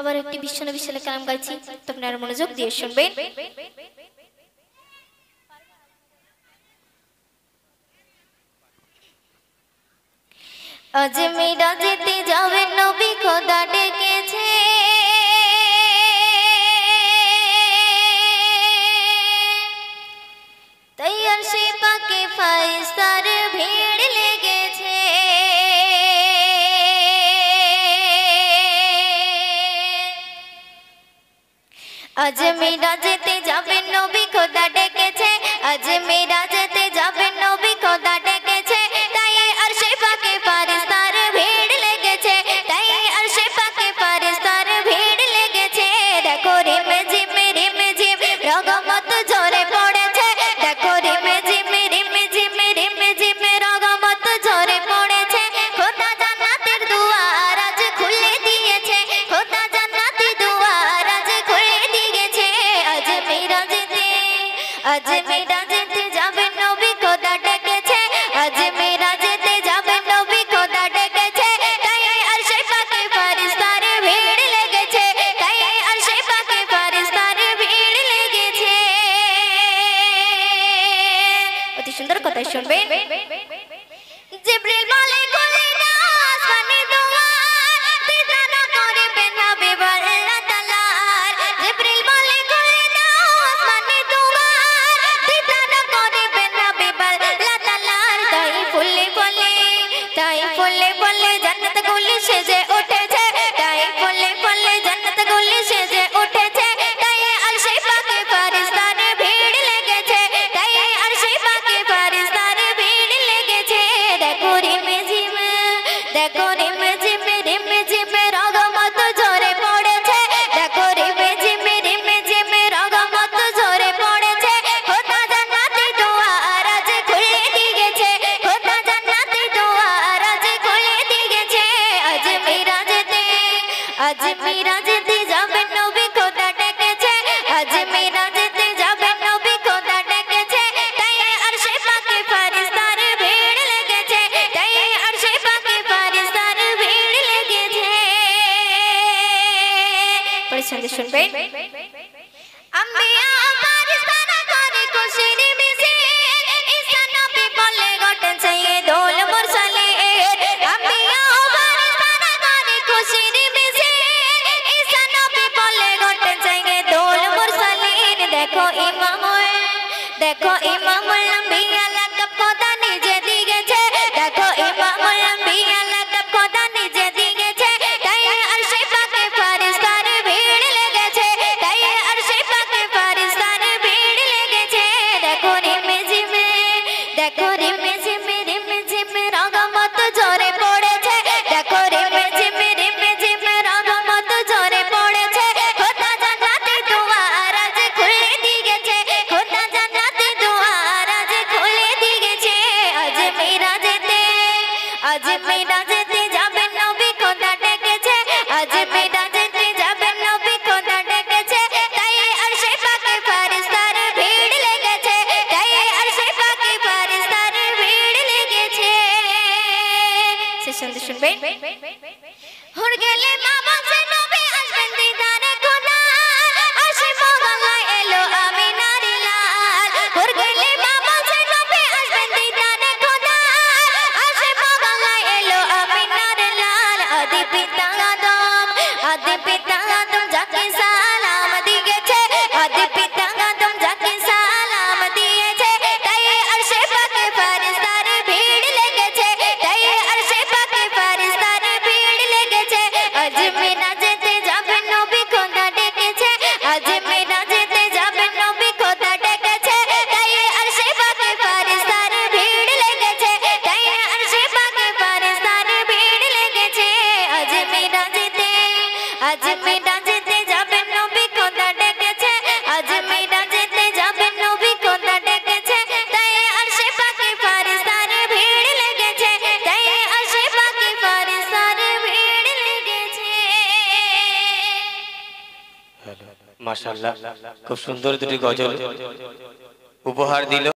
আবার একটি বিশ্বনবী সাল্লাল্লাহু আলাইহি ওয়াসাল্লাম গাইছি, তো আপনারা মনোযোগ দিয়ে শুনবেন। আজ মিরাজেতে যাবে নবী খোদা ডেকেছে, তাই আরশে পাকে ফায়সার ভিড় লেগেছে। আজ মিরাজেতে যাবে নবী খোদা ডেকেছে, আজ মিরাজেতে যাবে নবী খোদা ডেকেছে, তাই আরশে পাকে ফায়সার ভিড় লেগেছে, তাই আরশে পাকে ফায়সার ভিড় লেগেছে। দেখো রিম ঝিম রগমত ঝরে পড়েছে, দেখো রিম ঝিম রগমত ঝরে পড়েছে। খোদা জান্নাতের দুয়ার আজ খুলে দিয়েছে, খোদা জান্নাতের দুয়ার আজ খুলে দিয়েছে। আজ মিরাজেতে যাবে নবী খোদা ডেকেছে, আজ মিরাজেতে যাবে নবী খোদা ডেকেছে, তাই আরশে পাকে ফারেস্তার ভিড় লেগেছে, তাই আরশে পাকে ফারেস্তার ভিড় লেগেছে। অতি সুন্দর কথা শুনবেন। জিবরিল বলে খুলে দাও আসমানে দুয়ার, দিদারা করবেন হাবিব আল্লাহ তাআলা। জিবরিল বলে খুলে দাও আসমানে দুয়ার, দিদারা করবেন হাবিব আল্লাহ তাআলা। তাই ফুলে ফুলে জান্নাত গুলি সেজে উঠেছে, তাই ফুলে ফুলে জান্নাত গুলি সেজে উঠেছে, তাই আরশে পাকে ফারেস্তার ভিড় লেগেছে, তাই আরশে পাকে ফারেস্তার ভিড় লেগেছে। দেখো রিম ঝিম রগমত ঝরে পড়েছে, দেখো রিম ঝিম রগমত ঝরে পড়েছে। খোদা জান্নাতের দুয়ার আজ খুলে দিয়েছে, খোদা জান্নাতের দুয়ার আজ খুলে দিয়েছে। আজ মিরাজেতে যাবে নবী খোদা ডেকেছে, আজ মিরাজেতে যাবে নবী খোদা ডেকেছে, তাই আরশে পাকে ফারেস্তার ভিড় লেগেছে, তাই আরশে পাকে ফারেস্তার ভিড় লেগেছে। পরে সঙ্গে শুনবেন। আম্বিয়া ফারেস্তারা করে খুশির মিছিল, ঈসা নবী বলে গটেছে দোল মুরসালে। আম্বিয়া ফারেস্তারা করে খুশির মিছিল, ঈসা নবী বলে গটেছে দোল মুরসালে। দেখো ইমামুল আম্বিয়া লাকব খোদা নিজে দিয়েছে, দেখো ইমামুল আম্বিয়া লাকব খোদা নিজে দিয়েছে, তাই আরশে পাকে ফারেস্তার ভিড় লেগেছে, তাই আরশে পাকে ফারেস্তার ভিড় লেগেছে। দেখো রিম ঝিম রগমত ঝরে পড়েছে, দেখো রিম ঝিম রগমত ঝরে পড়েছে। খোদা জান্নাতের দুয়ার আজ খুলে দিয়েছে, খোদা জান্নাতের দুয়ার আজ খুলে দিয়েছে। আজ মিরাজেতে যাবে নবী খোদা ডেকেছে, আজ মিরাজেতে যাবে নবী খোদা ডেকেছে, তাই আরশে পাকে ফারেস্তার ভিড় লেগেছে, তাই আরশে পাকে ফারেস্তার ভিড় লেগেছে। সে সন্দেশ শুনবে। হুর গেলে বাবা সে নবী আসবেন দিদার খোদা, আরশে মহল্লা এলো আমিনার লাল। হুর গেলে বাবা সে নবী আসবেন দিদার খোদা, আরশে মহল্লা এলো আমিনার লাল। আদি পিতা আদম যাকে সালাম দিয়েছে, আদি পিতা আদম যাকে সালাম দিয়েছে, তাই আরশে পাকে ফারেস্তার ভিড় লেগেছে, তাই আরশে পাকে ফারেস্তার ভিড় লেগেছে। আজ মিরাজেতে যাবে নবী খোদা ডেকেছে, আজ মিরাজেতে যাবে নবী খোদা ডেকেছে, তাই আরশে পাকে ফারেস্তার ভিড় লেগেছে, তাই আরশে পাকে ফারেস্তার ভিড় লেগেছে। আজ মিরাজেতে যাবে নবী খোদা ডেকেছে, আজ মিরাজেতে যাবে নবী খোদা ডেকেছে, তাই আরশে পাকে ফারেস্তার ভিড় লেগেছে, তাই আরশে পাকে ফারেস্তার ভিড় লেগেছে। মাশাআল্লাহ, খুব সুন্দর দুটি গজল উপহার দিল।